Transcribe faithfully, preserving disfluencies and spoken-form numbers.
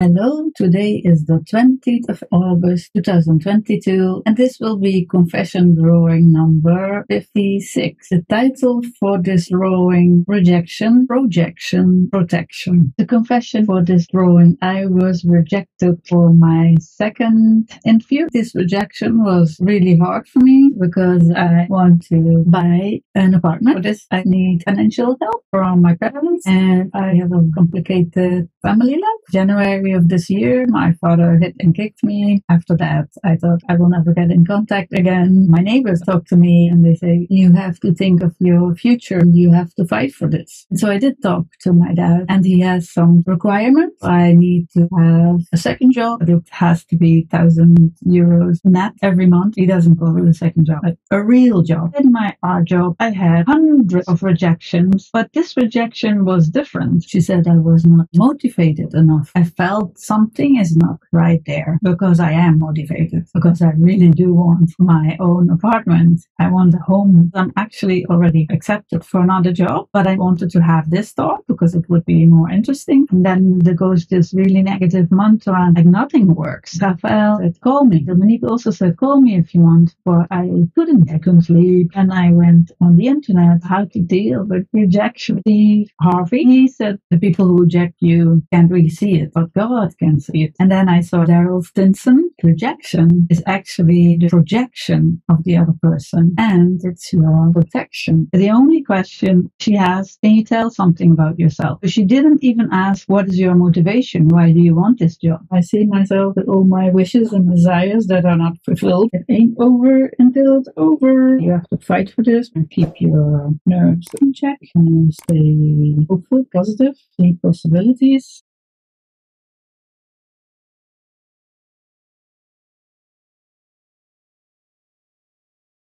Hello, today is the twentieth of August, twenty twenty-two, and this will be confession drawing number fifty-six. The title for this drawing, Rejection, Projection, Protection. The confession for this drawing, I was rejected for my second interview. This rejection was really hard for me because I want to buy an apartment. For this, I need financial help from my parents, and I have a complicated family life. January of this year, my father hit and kicked me. After that, I thought I will never get in contact again. My neighbors talk to me and they say, you have to think of your future. You have to fight for this. And so I did talk to my dad, and he has some requirements. I need to have a second job. It has to be one thousand euros net every month. He doesn't call it a second job, but a real job. In my art job, I had hundreds of rejections, but this rejection was different. She said I was not motivated enough. I felt something is not right there, because I am motivated, because I really do want my own apartment. I want a home. I'm actually already accepted for another job, but I wanted to have this thought because it would be more interesting. And then there goes this really negative mantra, and like nothing works. Rafael said, call me. Dominique also said, call me if you want, but I couldn't. I couldn't sleep, and I went on the internet how to deal with rejection. Steve Harvey, he said, the people who reject you can't really see it, but God can see it. And then I saw Daryl Stinson. Rejection is actually the projection of the other person, and it's your protection. The only question she has, can you tell something about yourself? She didn't even ask, what is your motivation? Why do you want this job? I see myself with all my wishes and desires that are not fulfilled. It ain't over until it's over. You have to fight for this and keep your nerves in check and stay hopeful, positive, see possibilities.